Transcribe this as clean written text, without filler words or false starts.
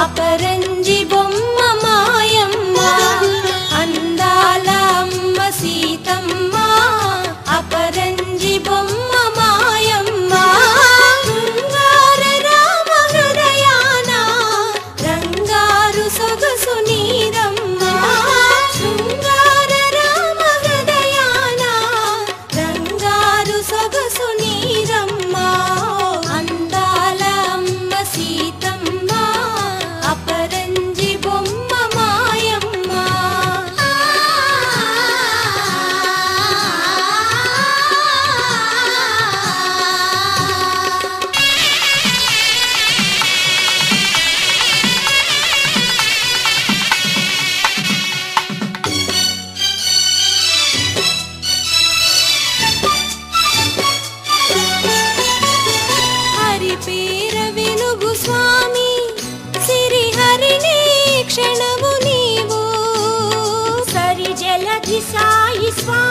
अपरंजी बोम्म मायम्मा अंदाल अम्म सीतम्मा अपरंजी बोम्म मायम्मा शृंगार राम हृदयान रंगारु सोगसु नीदम्म शृंगार राम हृदयान रंगारु सोगसु नीदम्म अंदाल अम्म सीतम्मा अपरंजी बोम्म मायम्मा हरि पेर वेणुगु स्वामी क्षणवु नीवु सरि जलधि साई स्वामी।